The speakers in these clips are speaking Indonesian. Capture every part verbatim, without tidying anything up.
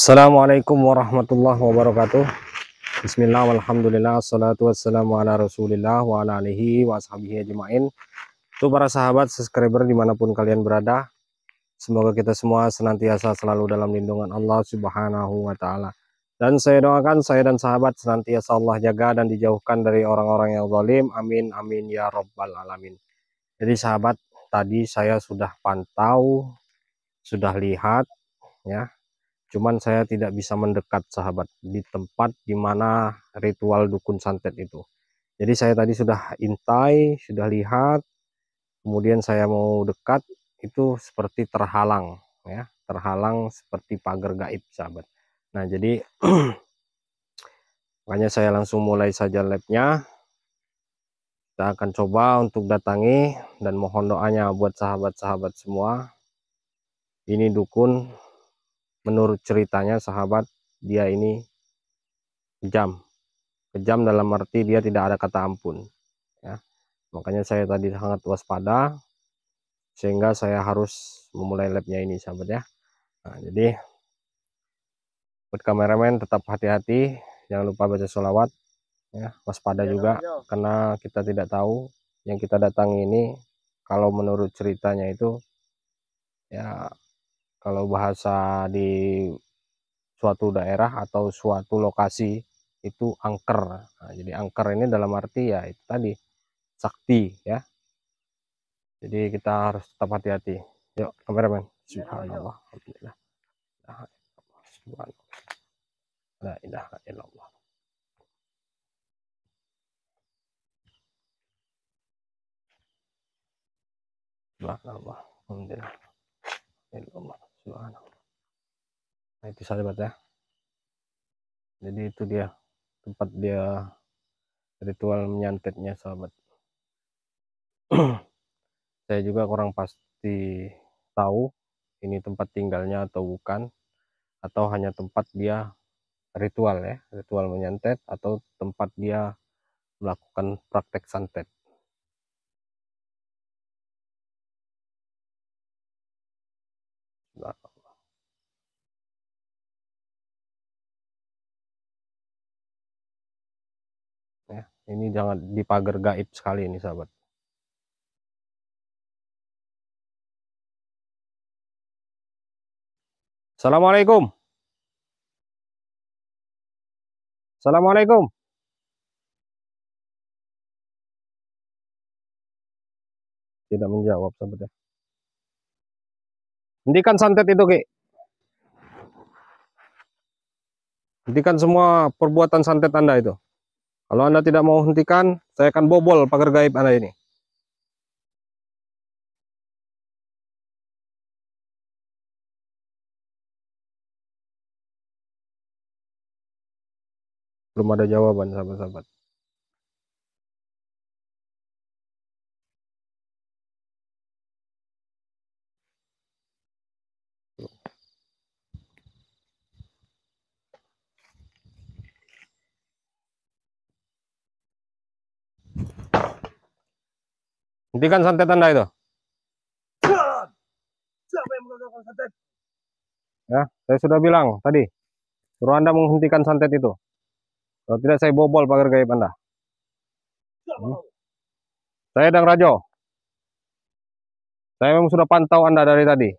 Assalamualaikum warahmatullahi wabarakatuh. Bismillah, alhamdulillah, salatu wassalamu ala rasulillah wa ala alihi wa ashabihi ajma'in. Itu para sahabat subscriber dimanapun kalian berada, semoga kita semua senantiasa selalu dalam lindungan Allah subhanahu wa ta'ala. Dan saya doakan saya dan sahabat senantiasa Allah jaga dan dijauhkan dari orang-orang yang zalim. Amin, amin, ya rabbal alamin. Jadi sahabat, tadi saya sudah pantau, sudah lihat ya. Cuman saya tidak bisa mendekat sahabat di tempat dimana ritual dukun santet itu. Jadi saya tadi sudah intai, sudah lihat, kemudian saya mau dekat itu seperti terhalang ya, terhalang seperti pagar gaib sahabat. Nah jadi makanya saya langsung mulai saja labnya. Kita akan coba untuk datangi dan mohon doanya buat sahabat-sahabat semua. Ini dukun. Menurut ceritanya sahabat, dia ini kejam, kejam dalam arti dia tidak ada kata ampun ya. Makanya saya tadi sangat waspada sehingga saya harus memulai labnya ini sahabat ya. Nah, jadi buat kameramen tetap hati-hati, jangan lupa baca sholawat ya, waspada ya, juga ya. Karena kita tidak tahu yang kita datangi ini, kalau menurut ceritanya itu ya, kalau bahasa di suatu daerah atau suatu lokasi itu angker. Nah, jadi angker ini dalam arti ya itu tadi sakti ya. Jadi kita harus tetap hati-hati. Yuk kameramen. Subhanallah. Alhamdulillah. La ilaha illallah. Subhanallah. Alhamdulillah. Alhamdulillah. Nah itu sahabat ya, jadi itu dia tempat dia ritual menyantetnya sahabat. Saya juga kurang pasti tahu ini tempat tinggalnya atau bukan, atau hanya tempat dia ritual ya, ritual menyantet, atau tempat dia melakukan praktek santet. Ya, ini jangan di pagar gaib sekali ini sahabat. Assalamualaikum. Assalamualaikum. Tidak menjawab sahabat ya. Hentikan santet itu, Ki. Hentikan semua perbuatan santet Anda itu. Kalau Anda tidak mau hentikan, saya akan bobol pagar gaib Anda ini. Belum ada jawaban, sahabat-sahabat. Hentikan santet Anda itu. Siapa yang melakukan santet? Ya, saya sudah bilang tadi, suruh Anda menghentikan santet itu. Kalau tidak, saya bobol pagar gaib Anda. Hmm. Saya Dang Rajo. Saya memang sudah pantau Anda dari tadi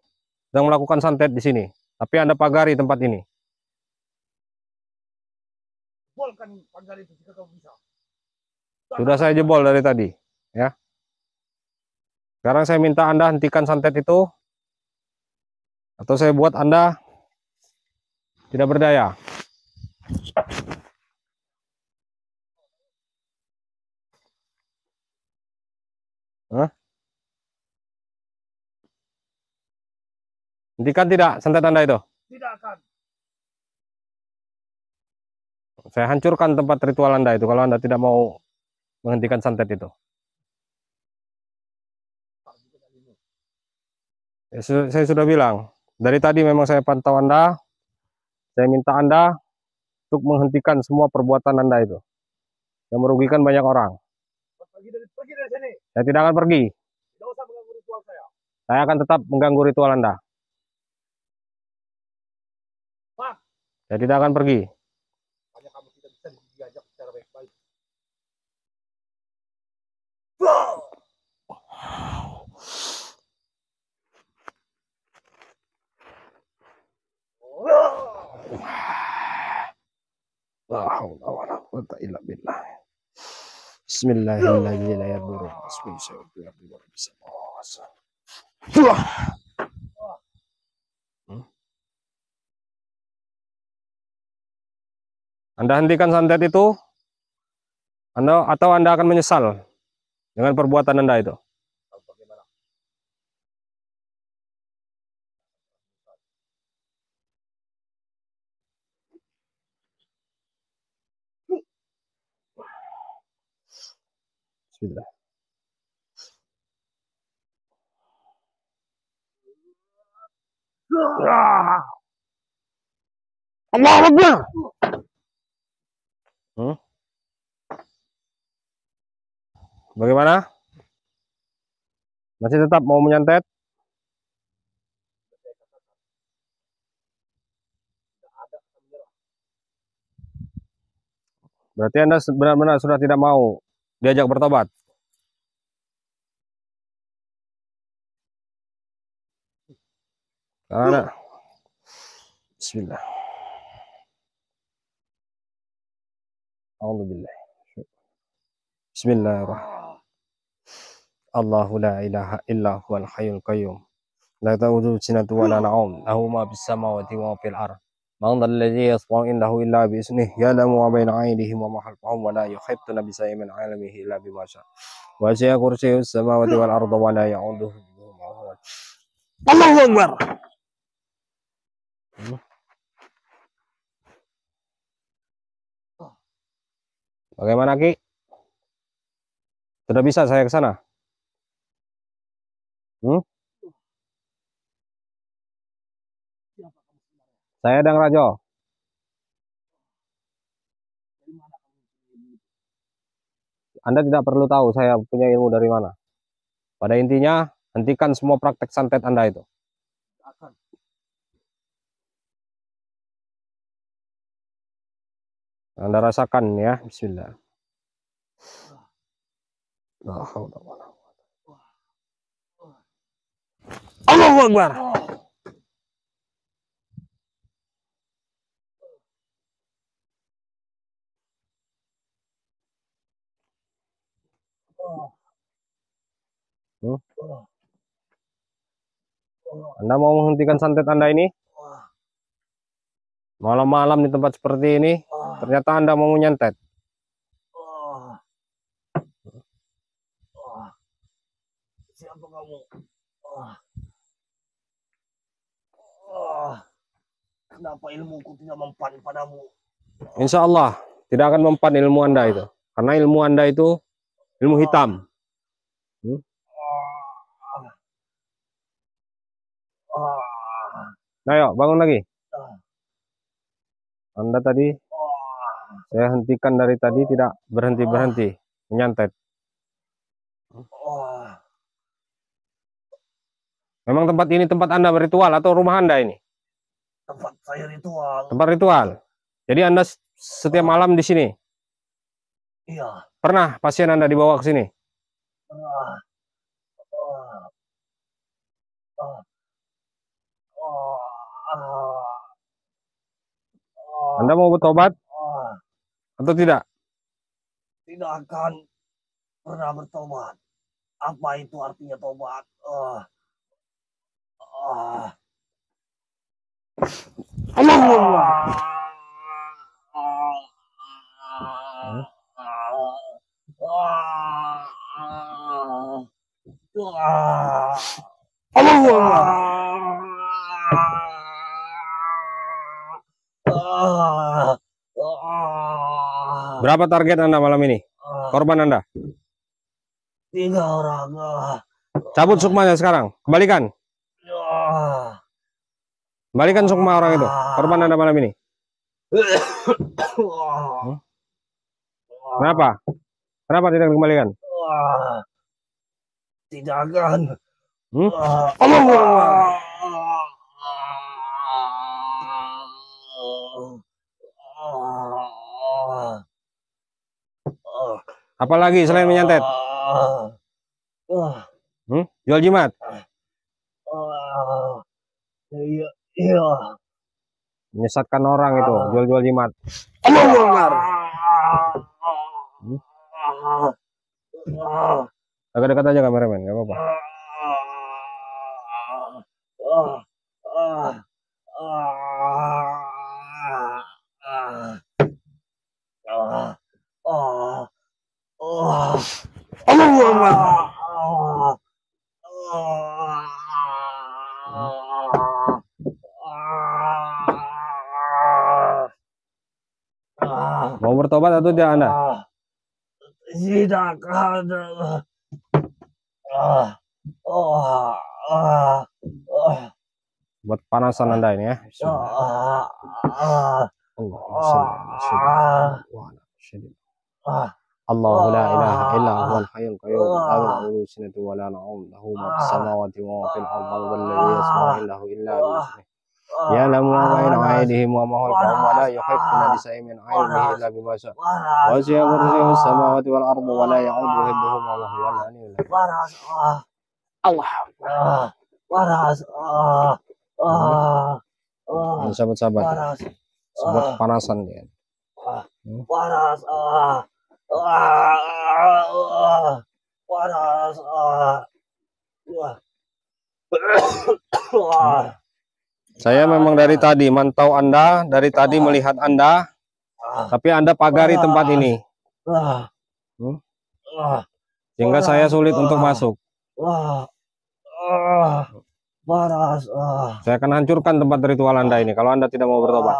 sedang melakukan santet di sini, tapi Anda pagari tempat ini. Jebolkan pagar itu jika kamu bisa. Sudah saya jebol dari tadi, ya. Sekarang saya minta Anda hentikan santet itu, atau saya buat Anda tidak berdaya. Hah? Hentikan tidak santet Anda itu? Tidak akan. Saya hancurkan tempat ritual Anda itu kalau Anda tidak mau menghentikan santet itu. Saya sudah bilang, dari tadi memang saya pantau Anda, saya minta Anda untuk menghentikan semua perbuatan Anda itu, yang merugikan banyak orang. Pergi dari, pergi dari sini. Saya tidak akan pergi. Tidak usah mengganggu ritual saya. Saya akan tetap mengganggu ritual Anda. Pak, saya tidak akan pergi. Hanya kamu tidak bisa diajak secara baik-baik. La haula wala quwwata illa billah. Bismillahirrahmanirrahim. Anda hentikan santet itu, Anda atau Anda akan menyesal dengan perbuatan Anda itu. Bismillah. Allah Akbar. Hmm? Bagaimana? Masih tetap mau menyantet? Berarti Anda benar-benar sudah tidak mau diajak bertobat. Karena Bismillah. Alhamdulillah. Bismillahirrahmanirrahim. Allahu la ilaha illa huwal hayyul qayyum. La ta'uduhu sinatun wa la nawm. Lahu ma fis samawati wa ma fil ardh. Man dhal ladzi yashfa'u indahu illa bi iznihi. Ya'lamu ma baina aydihim wa ma khalfahum wa la yuhituna bi shay'in min 'ilmihi illa bima sha'a. Wa sa'a kursiyyus samawati wal ardh wa la ya'uduhu hifdhuhuma. Allahu akbar. Bagaimana Ki? Sudah bisa saya ke sana? Hmm? Saya Dang Rajo. Anda tidak perlu tahu saya punya ilmu dari mana. Pada intinya, hentikan semua praktek santet Anda itu. Anda rasakan ya, bismillah. Allahu Akbar. Hmm? Anda mau menghentikan santet Anda ini? Malam-malam di tempat seperti ini, ternyata Anda mau nyantet. Siapa kamu? Kenapa ilmuku tidak mempan padamu? Insya Allah tidak akan mempan ilmu Anda itu, karena ilmu Anda itu ilmu hitam. Hmm? Nah, yuk bangun lagi. Anda tadi, saya hentikan dari tadi tidak berhenti-berhenti menyantet. Memang tempat ini tempat Anda berritual atau rumah Anda ini? Tempat saya ritual. Tempat ritual. Jadi Anda setiap malam di sini? Iya. Pernah pasien Anda dibawa ke sini? Pernah. Anda mau bertobat atau tidak? Tidak akan pernah bertobat. Apa itu artinya tobat? Uh, uh. Allah Allah. Hmm? Allah Allah. Berapa target Anda malam ini? Korban Anda? Tiga orang. Cabut sukmanya sekarang. Kembalikan. Kembalikan sukma orang itu. Korban Anda malam ini. Hmm? Kenapa? Kenapa tidak dikembalikan? Tidak akan. Hmm? Allah. Apalagi selain menyantet? Hmm? Jual jimat? Menyesatkan orang itu, jual-jual jimat. Agak dekat aja kameramen, nggak apa-apa. Mau bertobat atau tidak Anda? Tidak ada. Buat panasan Anda ini ya. Allahu la ilaha illa huwal hayyul qayyum la sinatu wa la na'um lahu ma fis samawati wa ma fil ardi wa la yasma'u illahu illa bihi ya la mu'ayna aydihim wa ma huwa wa la yuhituna bi shay'in min ilmihi illa bima sha'a wa sa'a kursiyyus samawati wal ardi wa la ya'uduhu hibbuhuma wa huwal aliyyul azim. Allah waras ah ah sahabat-sahabat sebut panasan dia waras ah waras ah. Saya memang dari tadi mantau Anda, dari tadi melihat Anda, tapi Anda pagari tempat ini hmm? sehingga saya sulit untuk masuk. Saya akan hancurkan tempat ritual Anda ini kalau Anda tidak mau bertobat.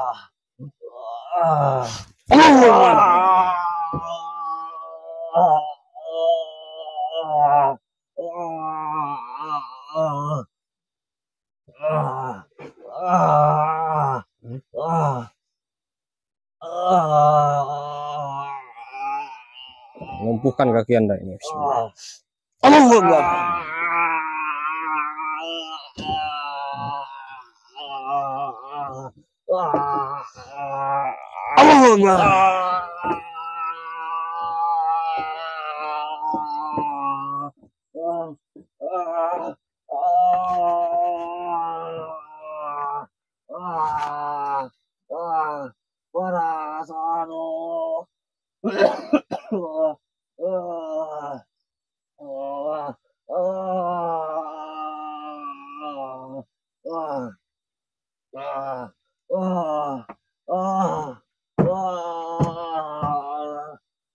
Lumpuhkan kaki Anda ini. Allahu Akbar. Allahu Akbar.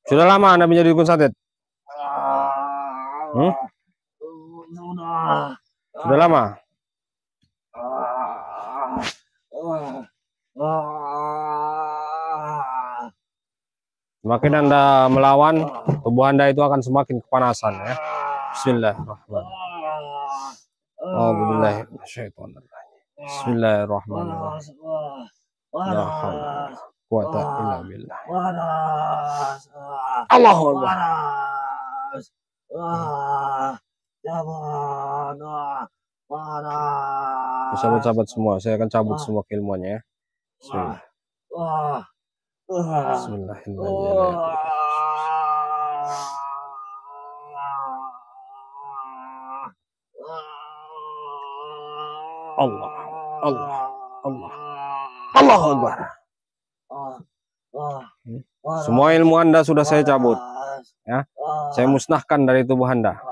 Sudah lama Anda menjadi dukun santet? Hmm? Sudah lama? Semakin Anda melawan, tubuh Anda itu akan semakin kepanasan ya. Bismillahirrahmanirrahim. Bismillahirrahmanirrahim. Ya Allah. Kuwata illa billah. Allahu Akbar. Sahabat-sahabat semua, saya akan cabut semua keilmuannya ya. Bismillahirrahmanirrahim. Allah, Allah, Allah, Allahu Akbar. Semua ilmu Anda sudah saya cabut ya. Saya musnahkan dari tubuh Anda ya.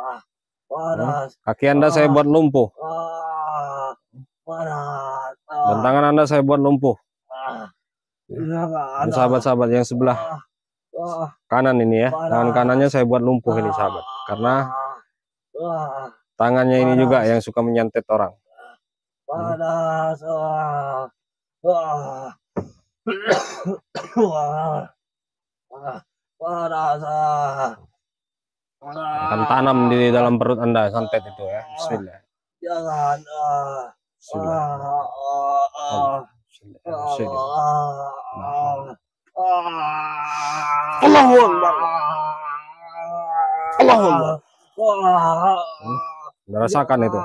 Kaki Anda saya buat lumpuh dan tangan Anda saya buat lumpuh ya. Sahabat-sahabat yang sebelah kanan ini ya, tangan kanannya saya buat lumpuh ini sahabat, karena tangannya ini juga yang suka menyantet orang ya. Akan tanam di dalam perut Anda santet itu ya. Bismillah. Jangan. Allahu Akbar. Allahu Akbar. Rasakan itu.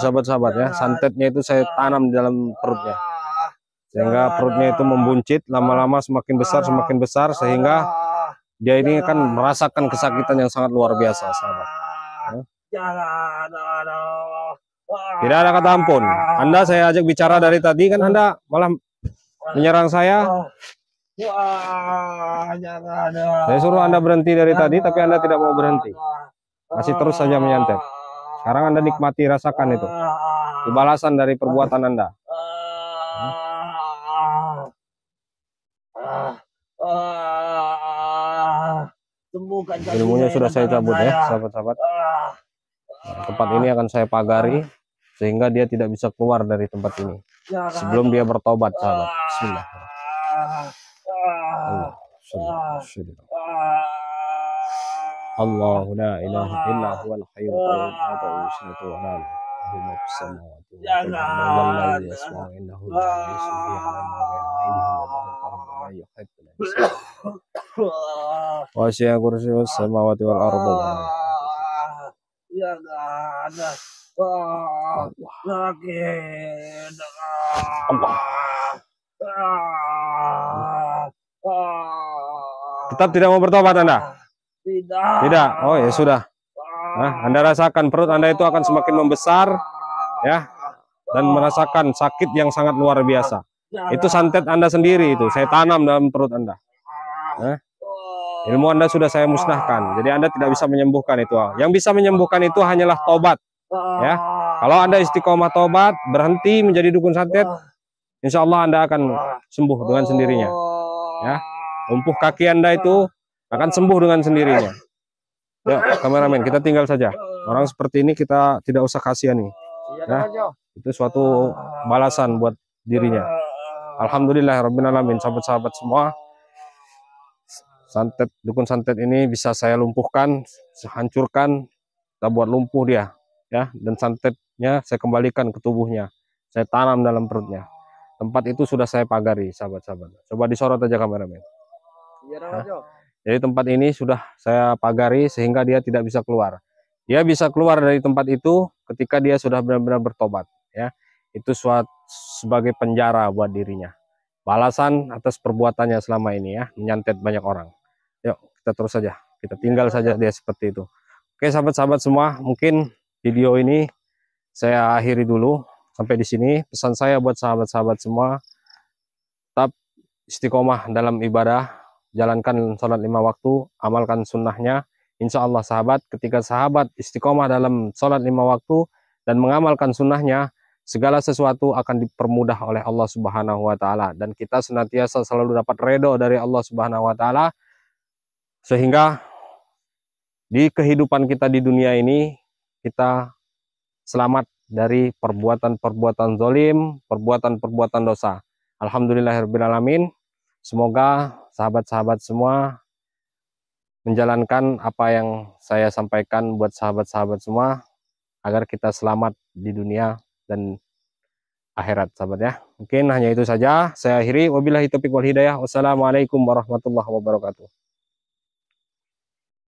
Sahabat-sahabat ya, santetnya itu saya tanam di dalam perutnya. sehingga perutnya itu membuncit, lama-lama semakin besar semakin besar sehingga dia ini akan merasakan kesakitan yang sangat luar biasa, sahabat. Tidak ada kata ampun. Anda saya ajak bicara dari tadi, kan Anda malah menyerang saya. Saya suruh Anda berhenti dari tadi, tapi Anda tidak mau berhenti. Masih terus saja menyantet. Sekarang Anda nikmati, rasakan itu. Itu balasan dari perbuatan Anda. Ilmunya sudah saya cabut ya, sahabat-sahabat. Tempat ini akan saya pagari sehingga dia tidak bisa keluar dari tempat ini sebelum dia bertobat, sahabat. Bismillah. Allahu la ilaha illa huwal hayyul qayyum la ta'usuhu tetap tidak mau bertobat Anda? Tidak. Tidak. Oh ya sudah. Nah, Anda rasakan perut Anda itu akan semakin membesar ya, dan merasakan sakit yang sangat luar biasa. Itu santet Anda sendiri itu. Saya tanam dalam perut Anda. Nah, ilmu Anda sudah saya musnahkan. Jadi Anda tidak bisa menyembuhkan itu. Yang bisa menyembuhkan itu hanyalah tobat. Ya. Kalau Anda istiqomah tobat, berhenti menjadi dukun santet, insya Allah Anda akan sembuh dengan sendirinya. Ya. Lumpuh kaki Anda itu akan sembuh dengan sendirinya. Ya, kameramen, kita tinggal saja. Orang seperti ini kita tidak usah kasihani. Nah, itu suatu balasan buat dirinya. Alhamdulillah rabbil alamin, sahabat-sahabat semua. Santet, dukun santet ini bisa saya lumpuhkan, hancurkan, kita buat lumpuh dia, ya. Dan santetnya saya kembalikan ke tubuhnya. Saya tanam dalam perutnya. Tempat itu sudah saya pagari, sahabat-sahabat. Coba disorot aja kameramen. Nah, jadi tempat ini sudah saya pagari sehingga dia tidak bisa keluar. Dia bisa keluar dari tempat itu ketika dia sudah benar-benar bertobat. Ya, itu suatu sebagai penjara buat dirinya. Balasan atas perbuatannya selama ini ya, menyantet banyak orang. Yuk kita terus saja, kita tinggal saja dia seperti itu. Oke sahabat-sahabat semua, mungkin video ini saya akhiri dulu sampai di sini. Pesan saya buat sahabat-sahabat semua, tetap istiqomah dalam ibadah. Jalankan sholat lima waktu, amalkan sunnahnya. Insya Allah sahabat, ketika sahabat istiqomah dalam sholat lima waktu dan mengamalkan sunnahnya, segala sesuatu akan dipermudah oleh Allah Subhanahu Wa Taala dan kita senantiasa selalu dapat ridho dari Allah Subhanahu Wa Taala sehingga di kehidupan kita di dunia ini kita selamat dari perbuatan-perbuatan zalim, perbuatan-perbuatan dosa. Alhamdulillahirabbil alamin. Semoga sahabat-sahabat semua menjalankan apa yang saya sampaikan buat sahabat-sahabat semua agar kita selamat di dunia dan akhirat, sahabat ya. Mungkin hanya itu saja. Saya akhiri. Wabillahi taufiq wal hidayah. Wassalamualaikum warahmatullahi wabarakatuh.